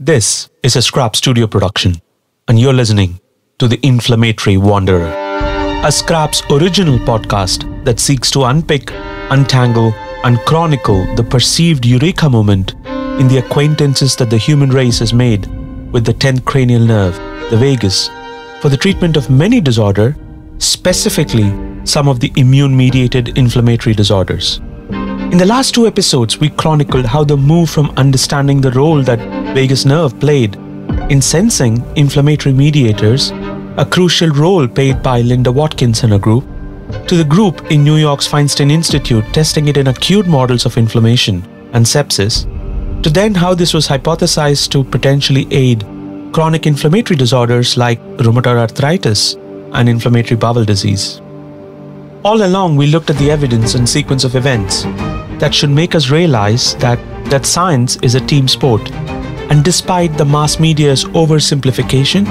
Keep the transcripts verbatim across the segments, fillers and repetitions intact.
This is a Skraps Studio production, and you're listening to The Inflammatory Wanderer, a Skraps original podcast that seeks to unpick, untangle, and chronicle the perceived eureka moment in the acquaintances that the human race has made with the tenth cranial nerve, the vagus, for the treatment of many disorders, specifically some of the immune-mediated inflammatory disorders. In the last two episodes, we chronicled how the move from understanding the role that vagus nerve played in sensing inflammatory mediators, a crucial role played by Linda Watkins and her group, to the group in New York's Feinstein Institute testing it in acute models of inflammation and sepsis, to then how this was hypothesized to potentially aid chronic inflammatory disorders like rheumatoid arthritis and inflammatory bowel disease. All along, we looked at the evidence and sequence of events that should make us realize that, that science is a team sport. And despite the mass media's oversimplification,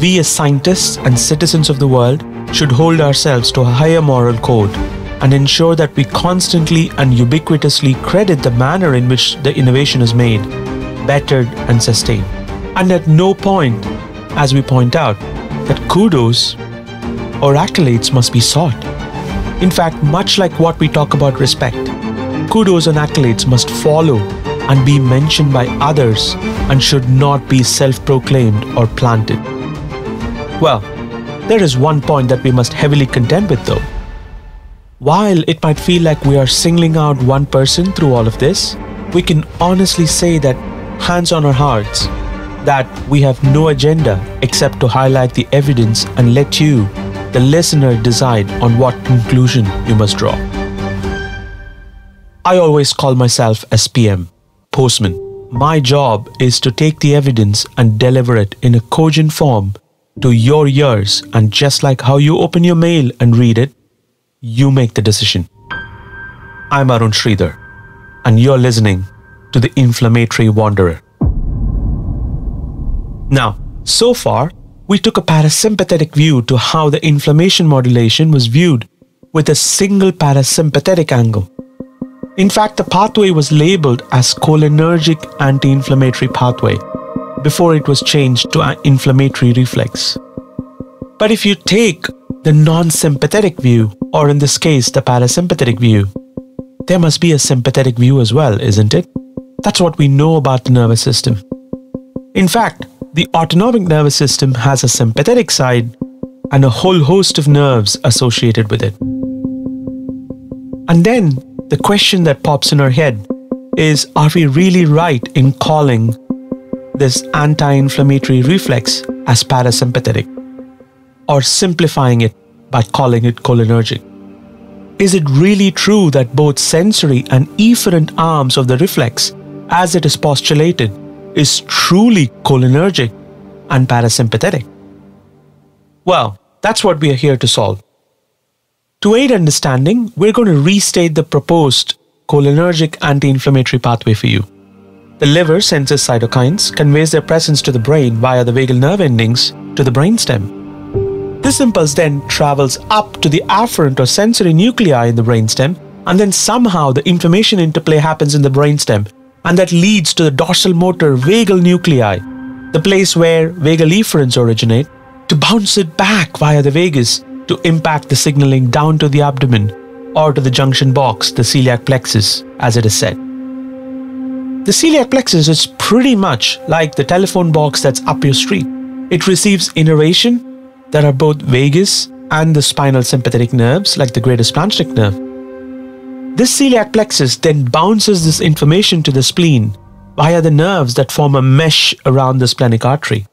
we as scientists and citizens of the world should hold ourselves to a higher moral code and ensure that we constantly and ubiquitously credit the manner in which the innovation is made, bettered and sustained. And at no point, as we point out, that kudos or accolades must be sought. In fact, much like what we talk about respect, kudos and accolades must follow and be mentioned by others and should not be self-proclaimed or planted. Well, there is one point that we must heavily contend with though. While it might feel like we are singling out one person through all of this, we can honestly say that, hands on our hearts, that we have no agenda except to highlight the evidence and let you, the listener, decide on what conclusion you must draw. I always call myself as P M. Postman. My job is to take the evidence and deliver it in a cogent form to your ears, and just like how you open your mail and read it, you make the decision. I'm Arun Sridhar, and you're listening to The Inflammatory Wanderer. Now, so far, we took a parasympathetic view to how the inflammation modulation was viewed with a single parasympathetic angle. In fact, the pathway was labeled as cholinergic anti-inflammatory pathway before it was changed to an inflammatory reflex. But if you take the non-sympathetic view, or in this case, the parasympathetic view, there must be a sympathetic view as well, isn't it? That's what we know about the nervous system. In fact, the autonomic nervous system has a sympathetic side and a whole host of nerves associated with it. And then, the question that pops in our head is, are we really right in calling this anti-inflammatory reflex as parasympathetic, or simplifying it by calling it cholinergic? Is it really true that both sensory and efferent arms of the reflex, as it is postulated, is truly cholinergic and parasympathetic? Well, that's what we are here to solve. To aid understanding, we're going to restate the proposed cholinergic anti-inflammatory pathway for you. The liver senses cytokines, conveys their presence to the brain via the vagal nerve endings to the brainstem. This impulse then travels up to the afferent or sensory nuclei in the brainstem, and then somehow the information interplay happens in the brainstem, and that leads to the dorsal motor vagal nuclei, the place where vagal efferents originate, to bounce it back via the vagus to impact the signaling down to the abdomen or to the junction box, the celiac plexus, as it is said. The celiac plexus is pretty much like the telephone box that's up your street. It receives innervation that are both vagus and the spinal sympathetic nerves, like the greater splenic nerve. This celiac plexus then bounces this information to the spleen via the nerves that form a mesh around the splenic artery.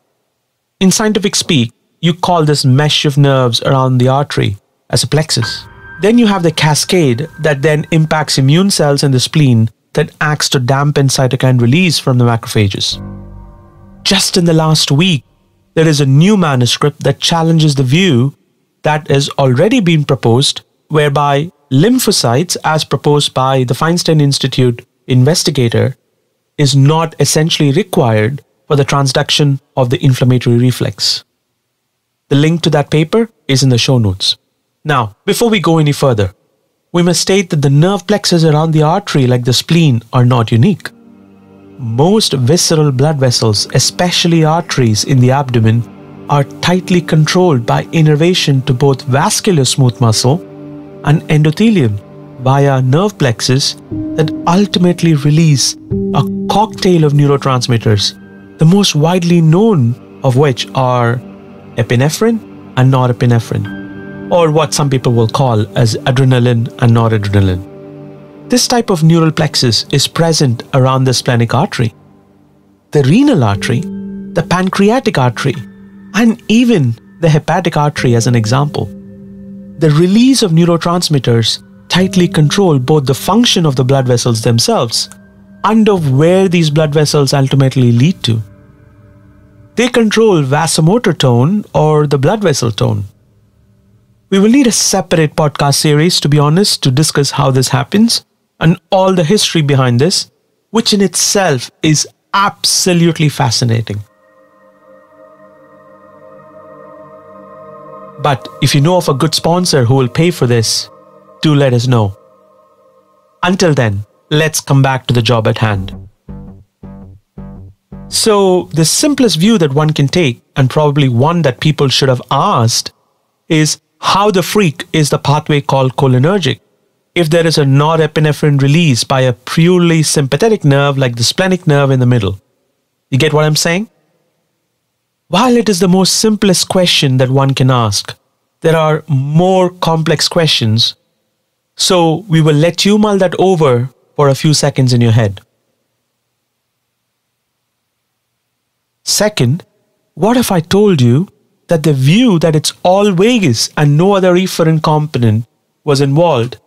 In scientific speak, you call this mesh of nerves around the artery as a plexus. Then you have the cascade that then impacts immune cells in the spleen that acts to dampen cytokine release from the macrophages. Just in the last week, there is a new manuscript that challenges the view that has already been proposed, whereby lymphocytes, as proposed by the Feinstein Institute investigator, is not essentially required for the transduction of the inflammatory reflex. The link to that paper is in the show notes. Now, before we go any further, we must state that the nerve plexus around the artery, like the spleen, are not unique. Most visceral blood vessels, especially arteries in the abdomen, are tightly controlled by innervation to both vascular smooth muscle and endothelium via nerve plexus that ultimately release a cocktail of neurotransmitters, the most widely known of which are epinephrine and norepinephrine, or what some people will call as adrenaline and noradrenaline. This type of neural plexus is present around the splenic artery, the renal artery, the pancreatic artery, and even the hepatic artery as an example. The release of neurotransmitters tightly control both the function of the blood vessels themselves and of where these blood vessels ultimately lead to. They control vasomotor tone or the blood vessel tone. We will need a separate podcast series, to be honest, to discuss how this happens and all the history behind this, which in itself is absolutely fascinating. But if you know of a good sponsor who will pay for this, do let us know. Until then, let's come back to the job at hand. So the simplest view that one can take, and probably one that people should have asked, is how the freak is the pathway called cholinergic if there is a norepinephrine release by a purely sympathetic nerve like the splenic nerve in the middle? You get what I'm saying? While it is the most simplest question that one can ask, there are more complex questions, so we will let you mull that over for a few seconds in your head. Second, what if I told you that the view that it's all vagus and no other efferent component was involved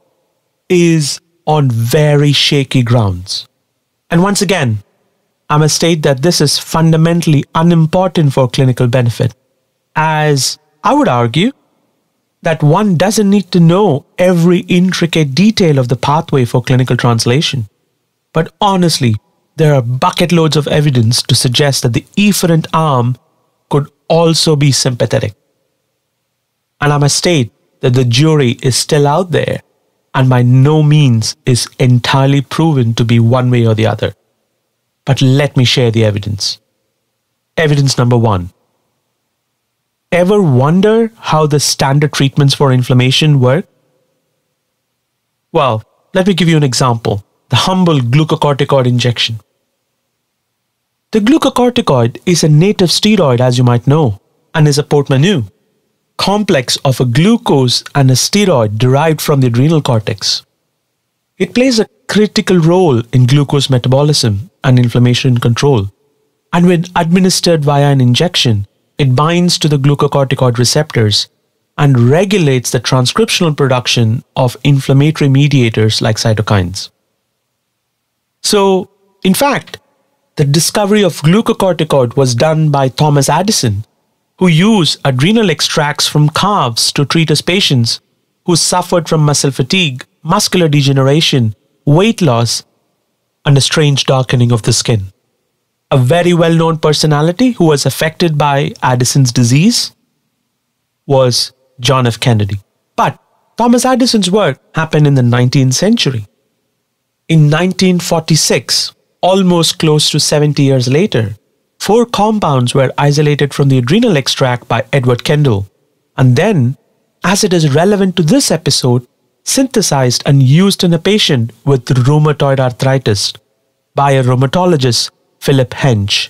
is on very shaky grounds? And once again, I must state that this is fundamentally unimportant for clinical benefit, as I would argue that one doesn't need to know every intricate detail of the pathway for clinical translation. But honestly, there are bucket loads of evidence to suggest that the efferent arm could also be sympathetic. And I must state that the jury is still out there and by no means is entirely proven to be one way or the other. But let me share the evidence. Evidence number one. Ever wonder how the standard treatments for inflammation work? Well, let me give you an example. The humble glucocorticoid injection. The glucocorticoid is a native steroid, as you might know, and is a portmanteau, complex of a glucose and a steroid derived from the adrenal cortex. It plays a critical role in glucose metabolism and inflammation control, and when administered via an injection, it binds to the glucocorticoid receptors and regulates the transcriptional production of inflammatory mediators like cytokines. So, in fact, the discovery of glucocorticoid was done by Thomas Addison, who used adrenal extracts from calves to treat his patients who suffered from muscle fatigue, muscular degeneration, weight loss, and a strange darkening of the skin. A very well-known personality who was affected by Addison's disease was John F. Kennedy. But Thomas Addison's work happened in the nineteenth century. In nineteen forty-six, almost close to seventy years later, four compounds were isolated from the adrenal extract by Edward Kendall, and then, as it is relevant to this episode, synthesized and used in a patient with rheumatoid arthritis by a rheumatologist, Philip Hench.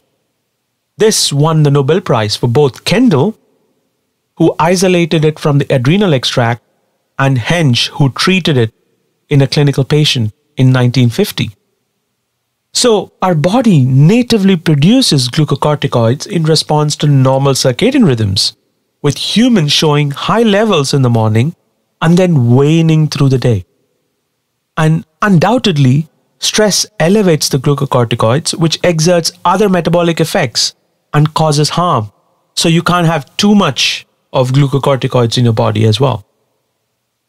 This won the Nobel Prize for both Kendall, who isolated it from the adrenal extract, and Hench, who treated it in a clinical patient in nineteen fifty. So, our body natively produces glucocorticoids in response to normal circadian rhythms, with humans showing high levels in the morning and then waning through the day. And undoubtedly, stress elevates the glucocorticoids, which exerts other metabolic effects and causes harm. So you can't have too much of glucocorticoids in your body as well.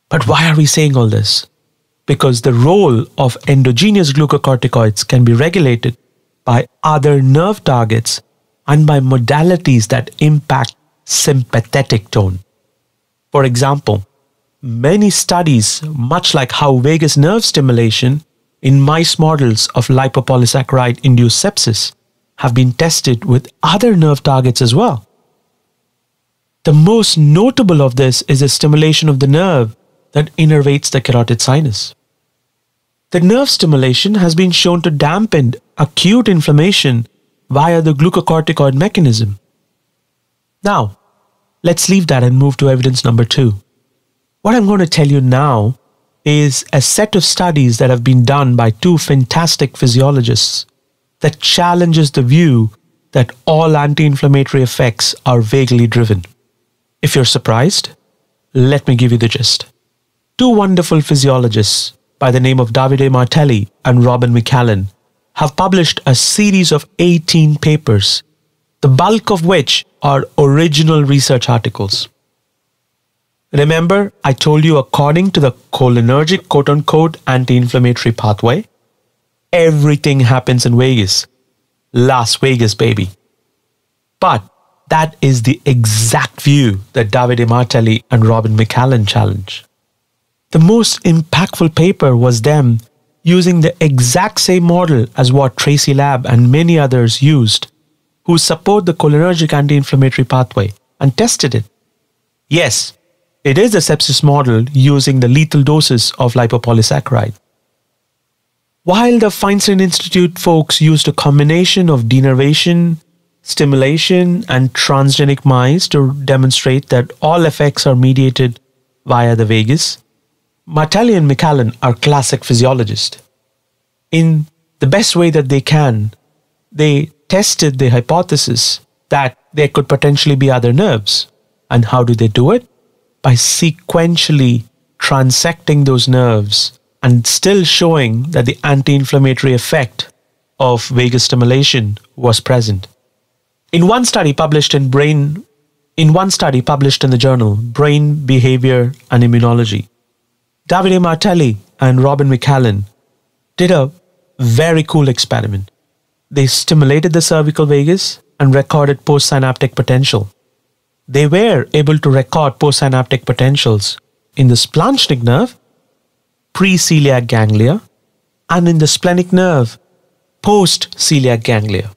But why are we saying all this? Because the role of endogenous glucocorticoids can be regulated by other nerve targets and by modalities that impact sympathetic tone. For example, many studies, much like how vagus nerve stimulation in mice models of lipopolysaccharide-induced sepsis have been tested with other nerve targets as well. The most notable of this is a stimulation of the nerve that innervates the carotid sinus. The nerve stimulation has been shown to dampen acute inflammation via the glucocorticoid mechanism. Now, let's leave that and move to evidence number two. What I'm going to tell you now is a set of studies that have been done by two fantastic physiologists that challenges the view that all anti-inflammatory effects are vaguely driven. If you're surprised, let me give you the gist. Two wonderful physiologists by the name of Davide Martelli and Robin McAllen have published a series of eighteen papers, the bulk of which are original research articles. Remember, I told you according to the cholinergic quote-unquote anti-inflammatory pathway, everything happens in vagus. Las Vegas, baby. But that is the exact view that Davide Martelli and Robin McAllen challenge. The most impactful paper was them using the exact same model as what Tracey Lab and many others used, who support the cholinergic anti-inflammatory pathway, and tested it. Yes, it is a sepsis model using the lethal doses of lipopolysaccharide. While the Feinstein Institute folks used a combination of denervation, stimulation, and transgenic mice to demonstrate that all effects are mediated via the vagus, Martelli and McAllen are classic physiologists. In the best way that they can, they tested the hypothesis that there could potentially be other nerves. And how do they do it? By sequentially transecting those nerves and still showing that the anti-inflammatory effect of vagus stimulation was present. In one study published in Brain, in one study published in the journal Brain Behavior and Immunology, Davide Martelli and Robin McAllen did a very cool experiment. They stimulated the cervical vagus and recorded postsynaptic potential. They were able to record postsynaptic potentials in the Splenic nerve, pre-celiac ganglia, and in the splenic nerve, post-celiac ganglia,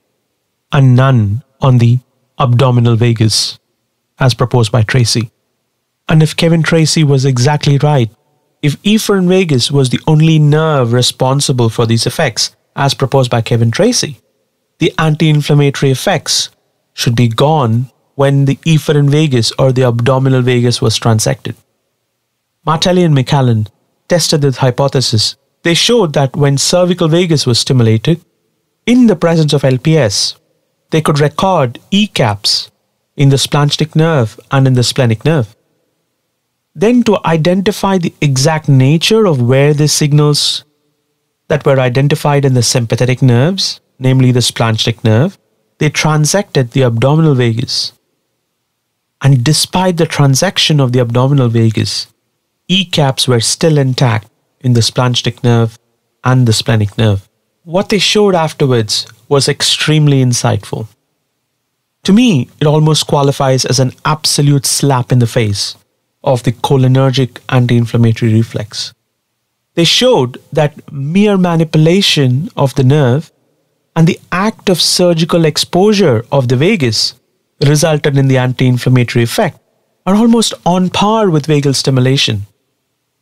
and none on the abdominal vagus, as proposed by Tracey. And if Kevin Tracey was exactly right, if efferent vagus was the only nerve responsible for these effects, as proposed by Kevin Tracey, the anti-inflammatory effects should be gone when the efferent vagus or the abdominal vagus was transected. Martelli and McAllen tested this hypothesis. They showed that when cervical vagus was stimulated, in the presence of L P S, they could record E CAPs in the splenic nerve and in the splenic nerve. Then to identify the exact nature of where the signals that were identified in the sympathetic nerves, namely the splenic nerve, they transected the abdominal vagus. And despite the transection of the abdominal vagus, E CAPs were still intact in the splenic nerve and the splenic nerve. What they showed afterwards was extremely insightful. To me, it almost qualifies as an absolute slap in the face of the cholinergic anti-inflammatory reflex. They showed that mere manipulation of the nerve and the act of surgical exposure of the vagus resulted in the anti-inflammatory effect are almost on par with vagal stimulation.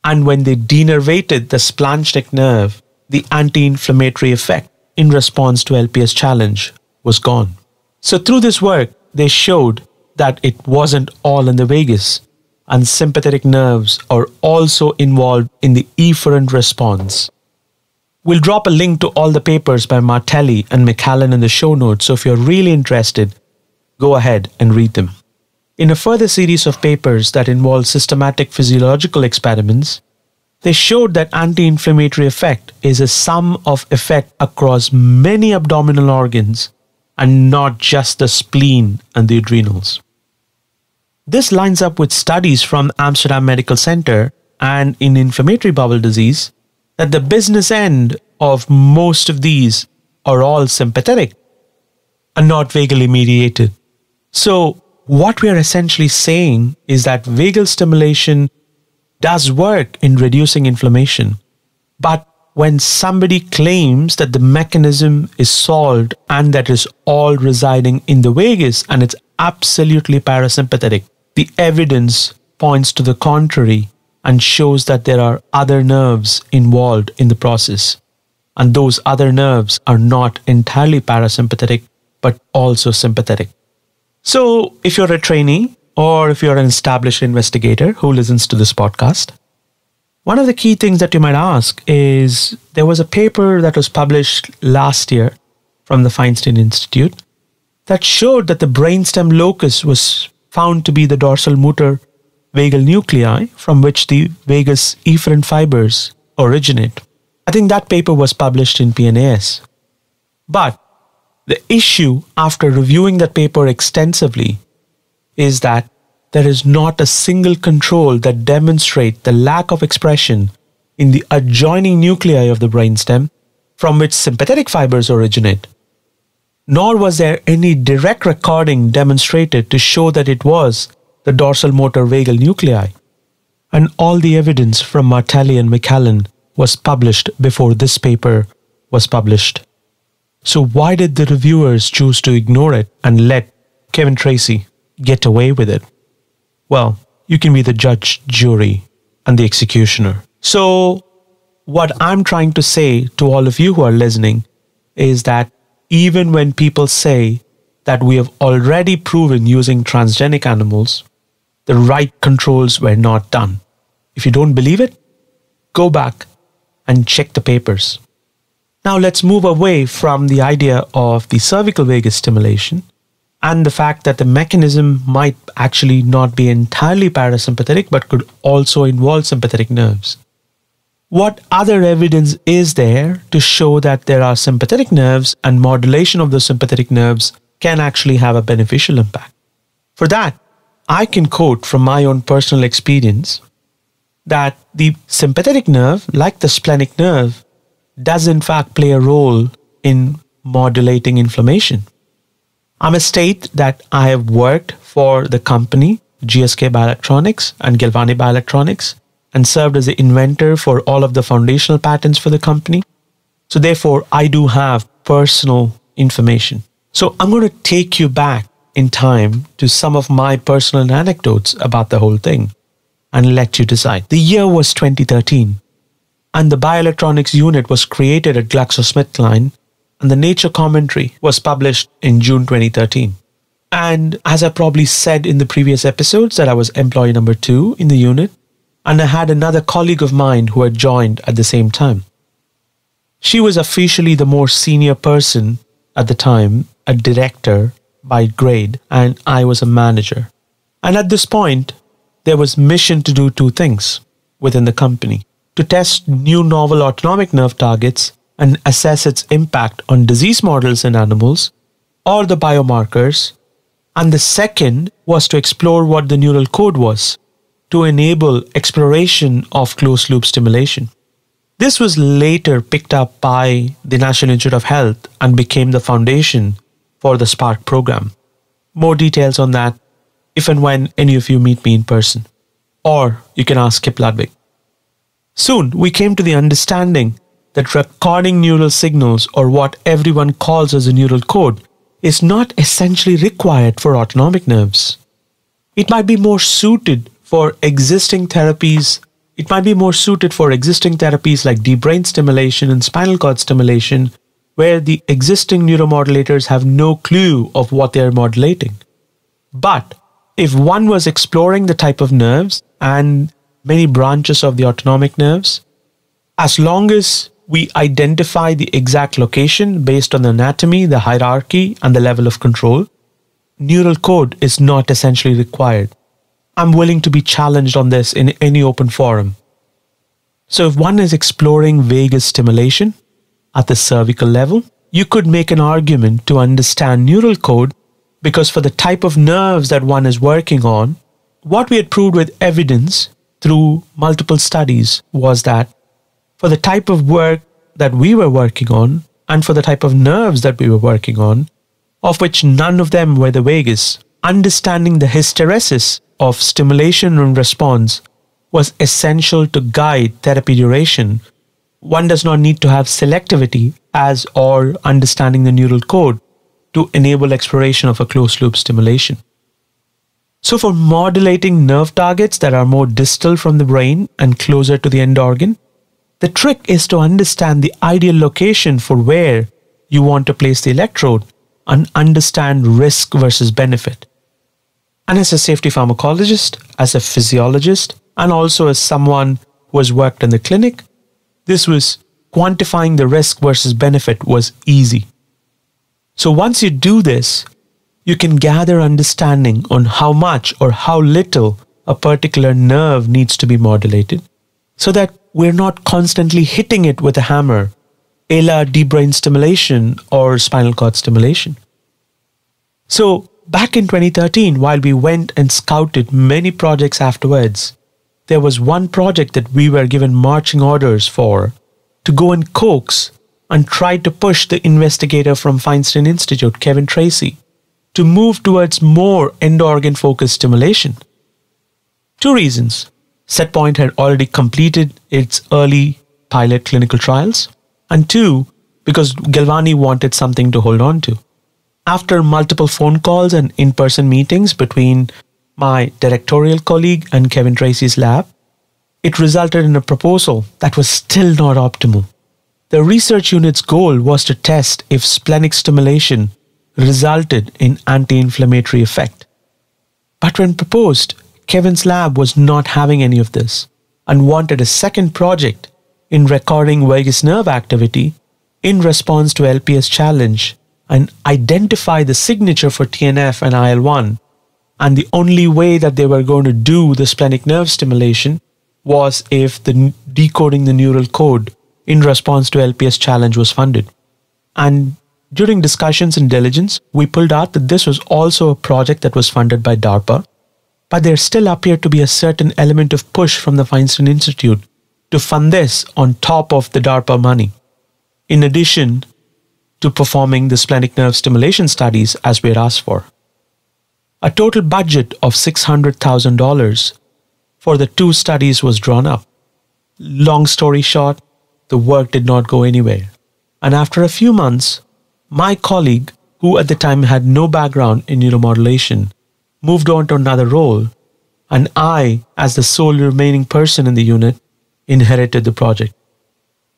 And when they denervated the splenic nerve, the anti-inflammatory effect in response to L P S challenge was gone. So through this work, they showed that it wasn't all in the vagus, and sympathetic nerves are also involved in the efferent response. We'll drop a link to all the papers by Martelli and McAllen in the show notes, so if you're really interested, go ahead and read them. In a further series of papers that involve systematic physiological experiments, they showed that anti-inflammatory effect is a sum of effect across many abdominal organs and not just the spleen and the adrenals. This lines up with studies from Amsterdam Medical Center and in inflammatory bowel disease that the business end of most of these are all sympathetic and not vagally mediated. So, what we are essentially saying is that vagal stimulation does work in reducing inflammation, but when somebody claims that the mechanism is solved and that is all residing in the vagus and it's absolutely parasympathetic. The evidence points to the contrary and shows that there are other nerves involved in the process. And those other nerves are not entirely parasympathetic, but also sympathetic. So if you're a trainee or if you're an established investigator who listens to this podcast, one of the key things that you might ask is there was a paper that was published last year from the Feinstein Institute that showed that the brainstem locus was found to be the dorsal motor vagal nuclei from which the vagus efferent fibers originate. I think that paper was published in P N A S. But the issue after reviewing that paper extensively is that there is not a single control that demonstrates the lack of expression in the adjoining nuclei of the brainstem from which sympathetic fibers originate. Nor was there any direct recording demonstrated to show that it was the dorsal motor vagal nuclei. And all the evidence from Martelli and McAllen was published before this paper was published. So why did the reviewers choose to ignore it and let Kevin Tracey get away with it? Well, you can be the judge, jury, and the executioner. So what I'm trying to say to all of you who are listening is that even when people say that we have already proven using transgenic animals, the right controls were not done. If you don't believe it, go back and check the papers. Now let's move away from the idea of the cervical vagus stimulation and the fact that the mechanism might actually not be entirely parasympathetic but could also involve sympathetic nerves. What other evidence is there to show that there are sympathetic nerves and modulation of those sympathetic nerves can actually have a beneficial impact? For that, I can quote from my own personal experience that the sympathetic nerve, like the splenic nerve, does in fact play a role in modulating inflammation. I must state that I have worked for the company G S K Bioelectronics and Galvani Bioelectronics and served as the inventor for all of the foundational patents for the company. So therefore, I do have personal information. So I'm going to take you back in time to some of my personal anecdotes about the whole thing and let you decide. The year was twenty thirteen, and the bioelectronics unit was created at GlaxoSmithKline, and the Nature commentary was published in June twenty thirteen. And as I probably said in the previous episodes, that I was employee number two in the unit, and I had another colleague of mine who had joined at the same time. She was officially the more senior person at the time, a director by grade, and I was a manager. And at this point, there was mission to do two things within the company: to test new novel autonomic nerve targets and assess its impact on disease models in animals or the biomarkers. And the second was to explore what the neural code was to enable exploration of closed-loop stimulation. This was later picked up by the National Institute of Health and became the foundation for the SPARC program. More details on that if and when any of you meet me in person. Or you can ask Kip Ludwig. Soon, we came to the understanding that recording neural signals, or what everyone calls as a neural code, is not essentially required for autonomic nerves. It might be more suited for existing therapies. It might be more suited for existing therapies like deep brain stimulation and spinal cord stimulation, where the existing neuromodulators have no clue of what they are modulating. But if one was exploring the type of nerves and many branches of the autonomic nerves, as long as we identify the exact location based on the anatomy, the hierarchy, and the level of control, neural code is not essentially required. I'm willing to be challenged on this in any open forum. So if one is exploring vagus stimulation at the cervical level, you could make an argument to understand neural code, because for the type of nerves that one is working on, what we had proved with evidence through multiple studies was that for the type of work that we were working on and for the type of nerves that we were working on, of which none of them were the vagus, understanding the hysteresis of stimulation and response was essential to guide therapy duration one does not need to have selectivity as or understanding the neural code to enable exploration of a closed-loop stimulation. So for modulating nerve targets that are more distal from the brain and closer to the end organ, the trick is to understand the ideal location for where you want to place the electrode and understand risk versus benefit. And as a safety pharmacologist, as a physiologist, and also as someone who has worked in the clinic, this was quantifying the risk versus benefit was easy. So once you do this, you can gather understanding on how much or how little a particular nerve needs to be modulated so that we're not constantly hitting it with a hammer, a la deep brain stimulation or spinal cord stimulation. So back in twenty thirteen, while we went and scouted many projects afterwards, there was one project that we were given marching orders for to go and coax and try to push the investigator from Feinstein Institute, Kevin Tracey, to move towards more end-organ focused stimulation. Two reasons. Setpoint had already completed its early pilot clinical trials, and two, because Galvani wanted something to hold on to. After multiple phone calls and in-person meetings between my directorial colleague and Kevin Tracey's lab, it resulted in a proposal that was still not optimal. The research unit's goal was to test if splenic stimulation resulted in anti-inflammatory effect. But when proposed, Kevin's lab was not having any of this and wanted a second project in recording vagus nerve activity in response to L P S challenge and identify the signature for T N F and I L one. And the only way that they were going to do the splenic nerve stimulation was if the decoding the neural code in response to L P S challenge was funded. And during discussions and diligence, we pulled out that this was also a project that was funded by DARPA, but there still appeared to be a certain element of push from the Feinstein Institute to fund this on top of the DARPA money, in addition to performing the splenic nerve stimulation studies as we had asked for. A total budget of six hundred thousand dollars for the two studies was drawn up. Long story short, the work did not go anywhere. And after a few months, my colleague, who at the time had no background in neuromodulation, moved on to another role, and I, as the sole remaining person in the unit, inherited the project.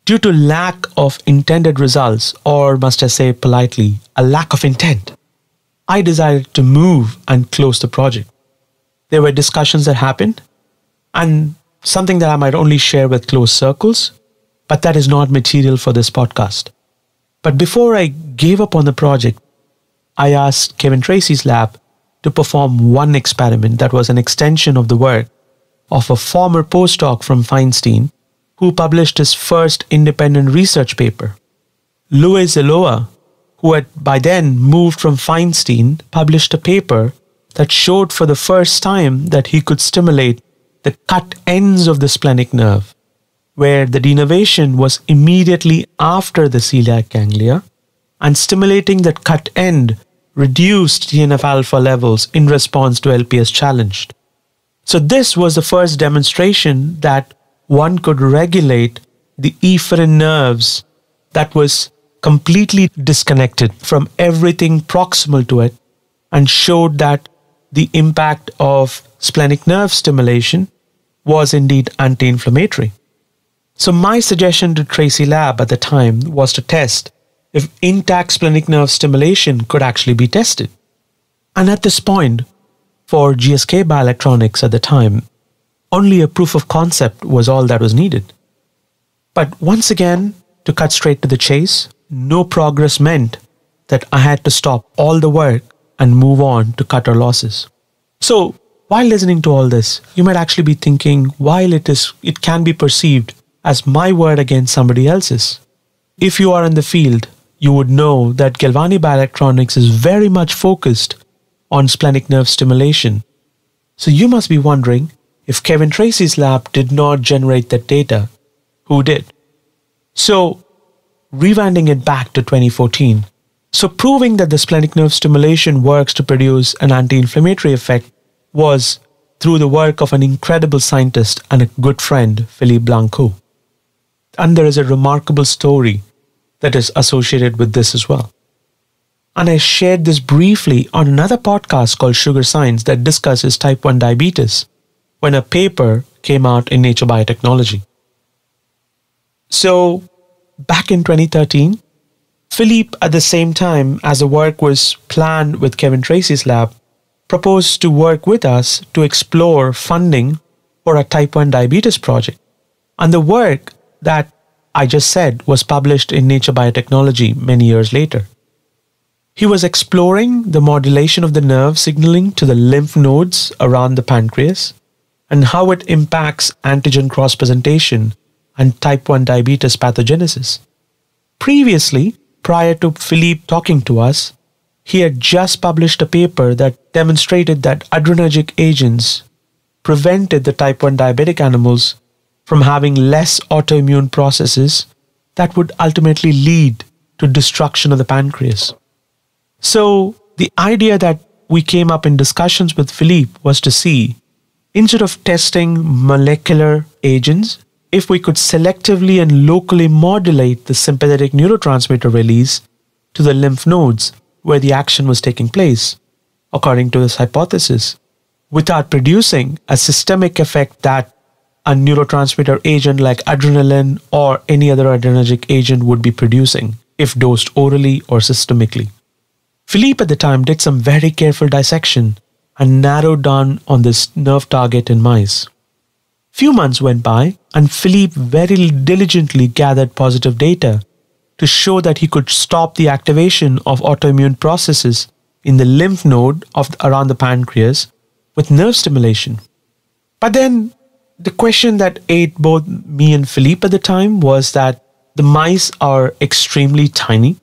Due to lack of intended results, or must I say politely, a lack of intent, I decided to move and close the project. There were discussions that happened, and something that I might only share with close circles, but that is not material for this podcast. But before I gave up on the project, I asked Kevin Tracey's lab to perform one experiment that was an extension of the work of a former postdoc from Feinstein who published his first independent research paper. Louis Zeloa, who had by then moved from Feinstein, published a paper that showed for the first time that he could stimulate the cut ends of the splenic nerve, where the denervation was immediately after the celiac ganglia, and stimulating that cut end reduced T N F alpha levels in response to L P S challenged. So this was the first demonstration that one could regulate the efferent nerves that was completely disconnected from everything proximal to it, and showed that the impact of splenic nerve stimulation was indeed anti-inflammatory. So my suggestion to Tracey Lab at the time was to test if intact splenic nerve stimulation could actually be tested. And at this point, for G S K Bioelectronics at the time, only a proof of concept was all that was needed. But once again, to cut straight to the chase, no progress meant that I had to stop all the work and move on to cut our losses. So while listening to all this, you might actually be thinking, while it is, it can be perceived as my word against somebody else's. If you are in the field, you would know that Galvani Bioelectronics is very much focused on splenic nerve stimulation. So you must be wondering, if Kevin Tracey's lab did not generate that data, who did? So rewinding it back to twenty fourteen. So proving that the splenic nerve stimulation works to produce an anti-inflammatory effect was through the work of an incredible scientist and a good friend, Philippe Blancou. And there is a remarkable story that is associated with this as well. And I shared this briefly on another podcast called Sugar Science that discusses type one diabetes when a paper came out in Nature Biotechnology. So back in twenty thirteen, Philippe, at the same time as the work was planned with Kevin Tracey's lab, proposed to work with us to explore funding for a type one diabetes project. And the work that I just said was published in Nature Biotechnology many years later. He was exploring the modulation of the nerve signaling to the lymph nodes around the pancreas and how it impacts antigen cross-presentation and type one diabetes pathogenesis. Previously, prior to Philippe talking to us, he had just published a paper that demonstrated that adrenergic agents prevented the type one diabetic animals from having less autoimmune processes that would ultimately lead to destruction of the pancreas. So the idea that we came up in discussions with Philippe was to see, instead of testing molecular agents, if we could selectively and locally modulate the sympathetic neurotransmitter release to the lymph nodes where the action was taking place, according to this hypothesis, without producing a systemic effect that a neurotransmitter agent like adrenaline or any other adrenergic agent would be producing if dosed orally or systemically. Philippe at the time did some very careful dissection and narrowed down on this nerve target in mice. Few months went by and Philippe very diligently gathered positive data to show that he could stop the activation of autoimmune processes in the lymph node of, around the pancreas with nerve stimulation. But then the question that ate both me and Philippe at the time was that the mice are extremely tiny.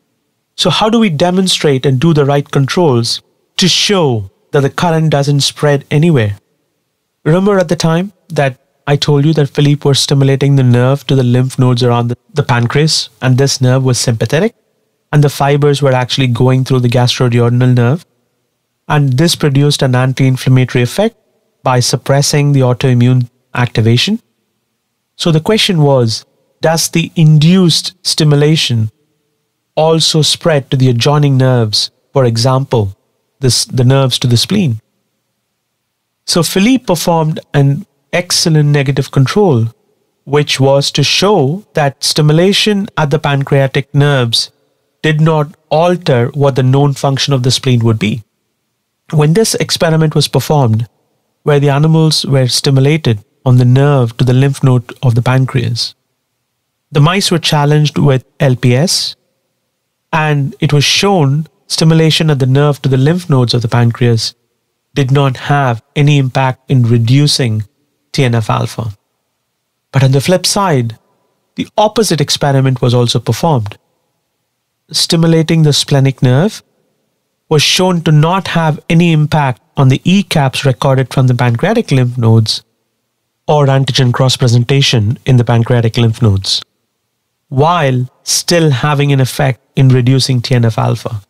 So how do we demonstrate and do the right controls to show that the current doesn't spread anywhere? Remember at the time that I told you that Philippe was stimulating the nerve to the lymph nodes around the, the pancreas, and this nerve was sympathetic and the fibers were actually going through the gastroduodenal nerve, and this produced an anti-inflammatory effect by suppressing the autoimmune activation. So the question was, does the induced stimulation also spread to the adjoining nerves, for example, this, the nerves to the spleen? So Philippe performed an excellent negative control, which was to show that stimulation at the pancreatic nerves did not alter what the known function of the spleen would be. When this experiment was performed, where the animals were stimulated on the nerve to the lymph node of the pancreas, the mice were challenged with L P S, and it was shown stimulation at the nerve to the lymph nodes of the pancreas did not have any impact in reducing T N F alpha. But on the flip side, the opposite experiment was also performed. Stimulating the splenic nerve was shown to not have any impact on the E CAPs recorded from the pancreatic lymph nodes or antigen cross-presentation in the pancreatic lymph nodes, while still having an effect in reducing T N F alpha.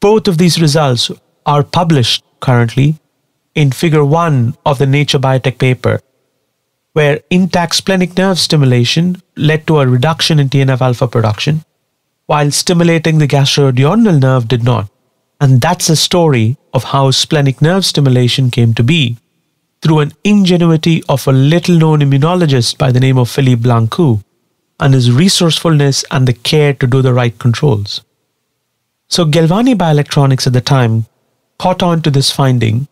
Both of these results are published currently in figure one of the Nature Biotech paper, where intact splenic nerve stimulation led to a reduction in T N F alpha production, while stimulating the gastroduodenal nerve did not. And that's the story of how splenic nerve stimulation came to be, through an ingenuity of a little-known immunologist by the name of Philippe Blancou, and his resourcefulness and the care to do the right controls. So Galvani Bioelectronics at the time caught on to this finding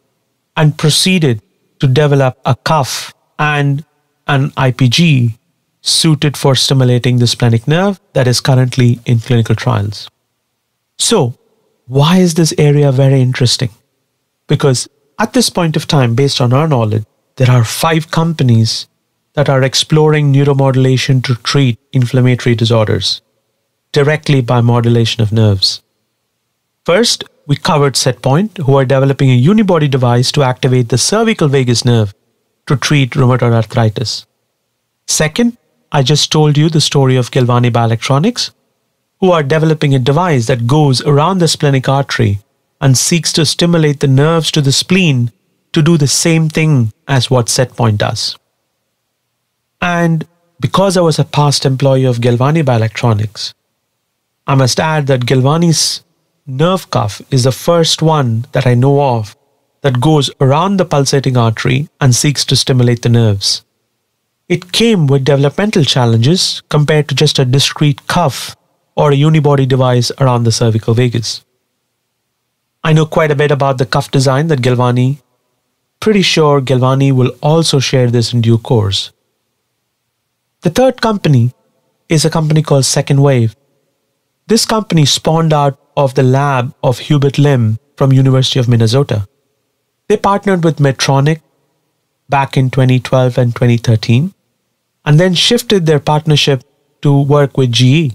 and proceeded to develop a cuff and an I P G suited for stimulating the splenic nerve that is currently in clinical trials. So why is this area very interesting? Because at this point of time, based on our knowledge, there are five companies that are exploring neuromodulation to treat inflammatory disorders directly by modulation of nerves. First, we covered Setpoint, who are developing a unibody device to activate the cervical vagus nerve to treat rheumatoid arthritis. Second, I just told you the story of Galvani Bioelectronics, who are developing a device that goes around the splenic artery and seeks to stimulate the nerves to the spleen to do the same thing as what Setpoint does. And because I was a past employee of Galvani Bioelectronics, I must add that Galvani's nerve cuff is the first one that I know of that goes around the pulsating artery and seeks to stimulate the nerves. It came with developmental challenges compared to just a discrete cuff or a unibody device around the cervical vagus. I know quite a bit about the cuff design that Galvani, pretty sure Galvani will also share this in due course. The third company is a company called Second Wave. This company spawned out of the lab of Hubert Lim from University of Minnesota. They partnered with Medtronic back in twenty twelve and twenty thirteen, and then shifted their partnership to work with G E.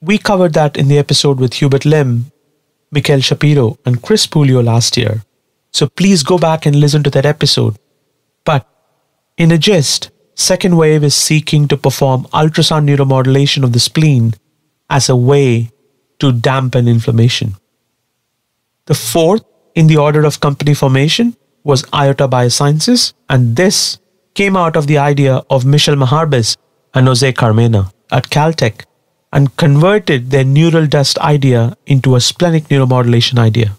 We covered that in the episode with Hubert Lim, Michael Shapiro, and Chris Puglio last year, so please go back and listen to that episode. But in a gist, Second Wave is seeking to perform ultrasound neuromodulation of the spleen as a way to dampen inflammation. The fourth in the order of company formation was IOTA Biosciences, and this came out of the idea of Michel Maharbis and Jose Carmena at Caltech, and converted their neural dust idea into a splenic neuromodulation idea.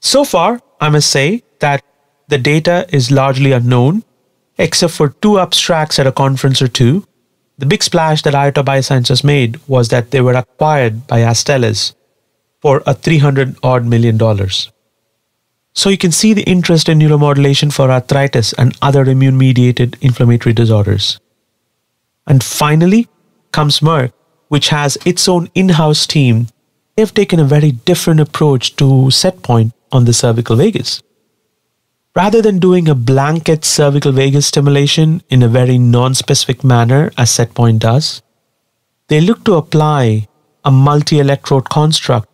So far, I must say that the data is largely unknown, except for two abstracts at a conference or two. The big splash that IOTA Biosciences made was that they were acquired by Astellas for a three hundred odd million dollars. So you can see the interest in neuromodulation for arthritis and other immune-mediated inflammatory disorders. And finally comes Merck, which has its own in-house team. They've taken a very different approach to Setpoint on the cervical vagus. Rather than doing a blanket cervical vagus stimulation in a very non-specific manner as Setpoint does, they look to apply a multi-electrode construct,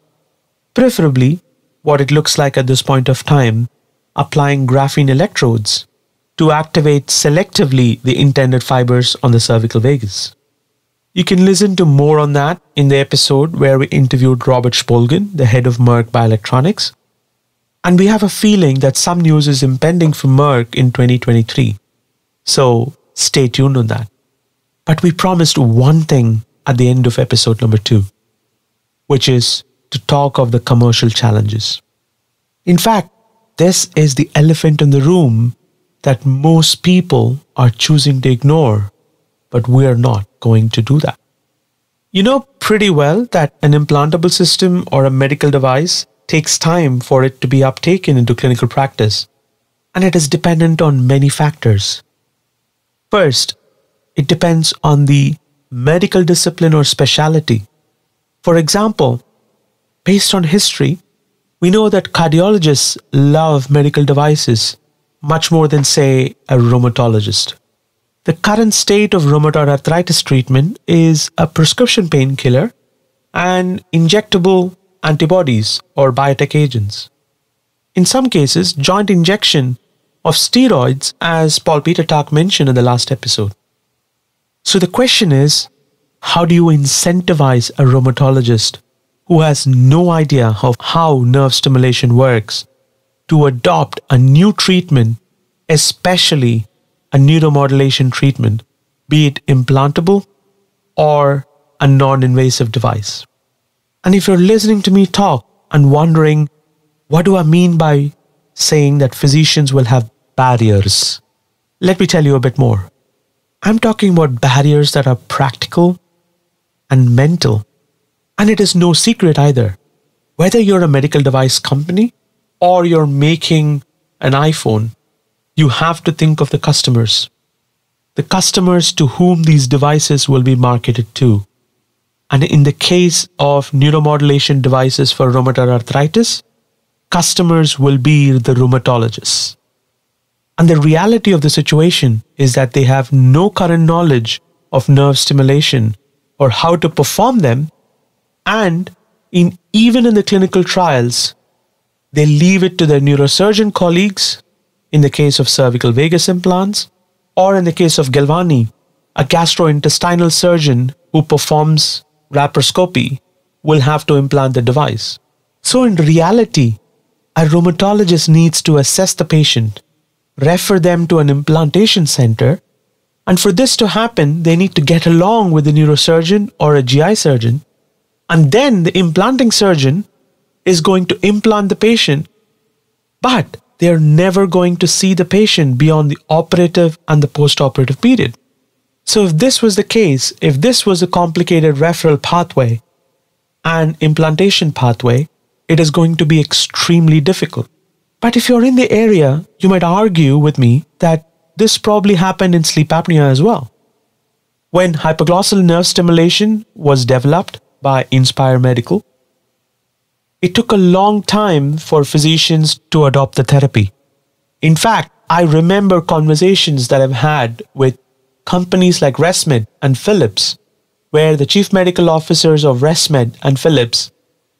preferably what it looks like at this point of time, applying graphene electrodes to activate selectively the intended fibers on the cervical vagus. You can listen to more on that in the episode where we interviewed Robert Spolgen, the head of Merck Bioelectronics, and we have a feeling that some news is impending from Merck in twenty twenty-three, so stay tuned on that. But we promised one thing at the end of episode number two, which is to talk of the commercial challenges. In fact, this is the elephant in the room that most people are choosing to ignore, but we are not going to do that. You know pretty well that an implantable system or a medical device takes time for it to be uptaken into clinical practice, and it is dependent on many factors. First, it depends on the medical discipline or specialty. For example, based on history, we know that cardiologists love medical devices much more than, say, a rheumatologist. The current state of rheumatoid arthritis treatment is a prescription painkiller and injectable antibodies or biotech agents. In some cases, joint injection of steroids, as Paul-Peter Tark mentioned in the last episode. So the question is, how do you incentivize a rheumatologist who has no idea of how nerve stimulation works to adopt a new treatment, especially a neuromodulation treatment, be it implantable or a non-invasive device? And if you're listening to me talk and wondering, what do I mean by saying that physicians will have barriers? Let me tell you a bit more. I'm talking about barriers that are practical and mental. And it is no secret either. Whether you're a medical device company or you're making an iPhone, you have to think of the customers, the customers to whom these devices will be marketed to. And in the case of neuromodulation devices for rheumatoid arthritis, customers will be the rheumatologists. And the reality of the situation is that they have no current knowledge of nerve stimulation or how to perform them, and in, even in the clinical trials, they leave it to their neurosurgeon colleagues. In the case of cervical vagus implants, or in the case of Galvani, a gastrointestinal surgeon who performs laparoscopy will have to implant the device. So in reality, a rheumatologist needs to assess the patient, refer them to an implantation center, And for this to happen, they need to get along with a neurosurgeon or a G I surgeon. And then the implanting surgeon is going to implant the patient, but they are never going to see the patient beyond the operative and the post-operative period. So if this was the case, if this was a complicated referral pathway and implantation pathway, it is going to be extremely difficult. But if you're in the area, you might argue with me that this probably happened in sleep apnea as well. When hypoglossal nerve stimulation was developed by Inspire Medical, it took a long time for physicians to adopt the therapy. In fact, I remember conversations that I've had with companies like ResMed and Philips, where the chief medical officers of ResMed and Philips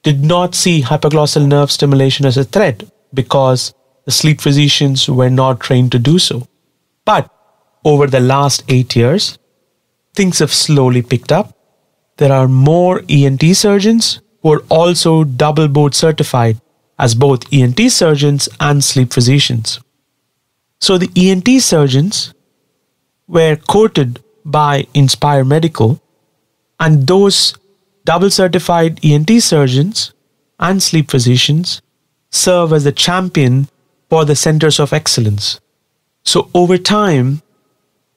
did not see hypoglossal nerve stimulation as a threat because the sleep physicians were not trained to do so. But over the last eight years, things have slowly picked up. There are more E N T surgeons who are also double board certified as both E N T surgeons and sleep physicians. So the E N T surgeons were quoted by Inspire Medical, and those double certified E N T surgeons and sleep physicians serve as the champion for the centers of excellence. So over time,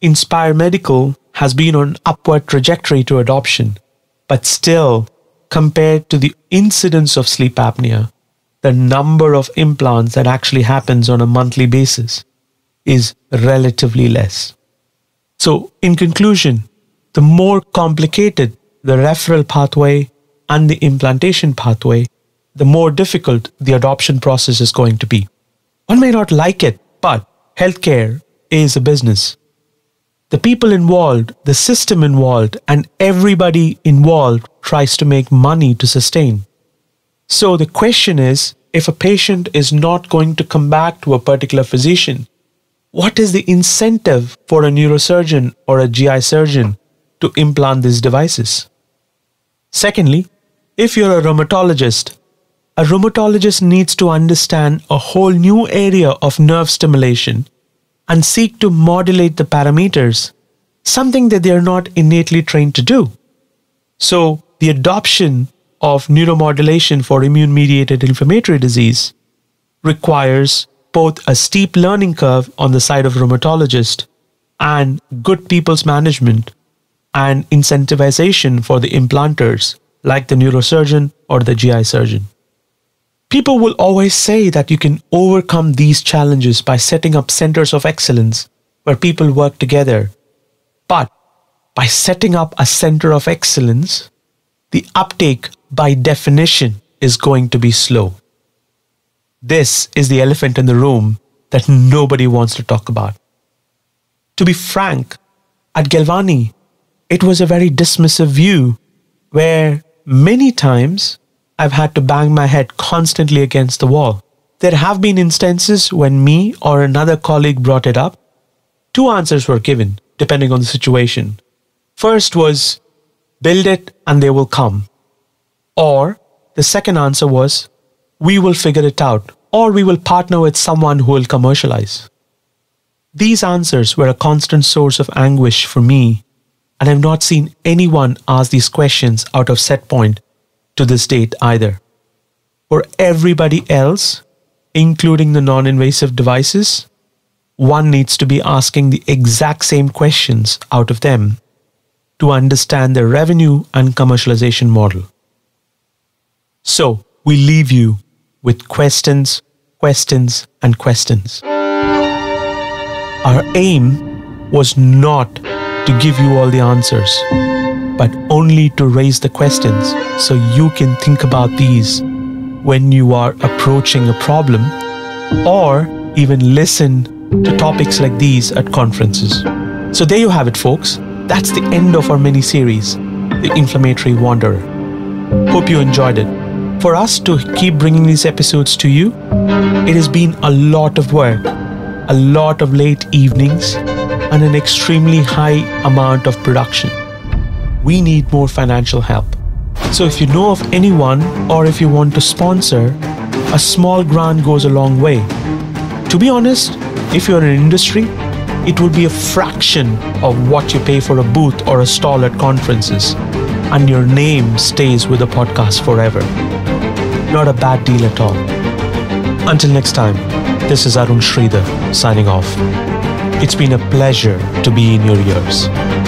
Inspire Medical has been on an upward trajectory to adoption, but still, compared to the incidence of sleep apnea, the number of implants that actually happens on a monthly basis is relatively less. So in conclusion, the more complicated the referral pathway and the implantation pathway, the more difficult the adoption process is going to be. One may not like it, but healthcare is a business. The people involved, the system involved, and everybody involved tries to make money to sustain. So the question is, if a patient is not going to come back to a particular physician, what is the incentive for a neurosurgeon or a G I surgeon to implant these devices? Secondly, if you're a rheumatologist, a rheumatologist needs to understand a whole new area of nerve stimulation and seek to modulate the parameters, something that they are not innately trained to do. So the adoption of neuromodulation for immune-mediated inflammatory disease requires both a steep learning curve on the side of rheumatologist and good people's management and incentivization for the implanters like the neurosurgeon or the G I surgeon. People will always say that you can overcome these challenges by setting up centers of excellence where people work together. But by setting up a center of excellence, the uptake by definition is going to be slow. This is the elephant in the room that nobody wants to talk about. To be frank, at Galvani, it was a very dismissive view where many times I've had to bang my head constantly against the wall. There have been instances when me or another colleague brought it up. Two answers were given, depending on the situation. First was, build it and they will come. Or the second answer was, we will figure it out, or we will partner with someone who will commercialize. These answers were a constant source of anguish for me, and I've not seen anyone ask these questions out of Setpoint to this date either. For everybody else, including the non-invasive devices, one needs to be asking the exact same questions out of them to understand their revenue and commercialization model. So, we leave you with questions, questions, and questions. Our aim was not to give you all the answers, but only to raise the questions so you can think about these when you are approaching a problem or even listen to topics like these at conferences. So there you have it, folks. That's the end of our mini-series, The Inflammatory Wanderer. Hope you enjoyed it. For us to keep bringing these episodes to you, it has been a lot of work, a lot of late evenings, and an extremely high amount of production. We need more financial help. So if you know of anyone, or if you want to sponsor, a small grant goes a long way. To be honest, if you're in an industry, it will be a fraction of what you pay for a booth or a stall at conferences. And your name stays with the podcast forever. Not a bad deal at all. Until next time, this is Arun Sridhar signing off. It's been a pleasure to be in your ears.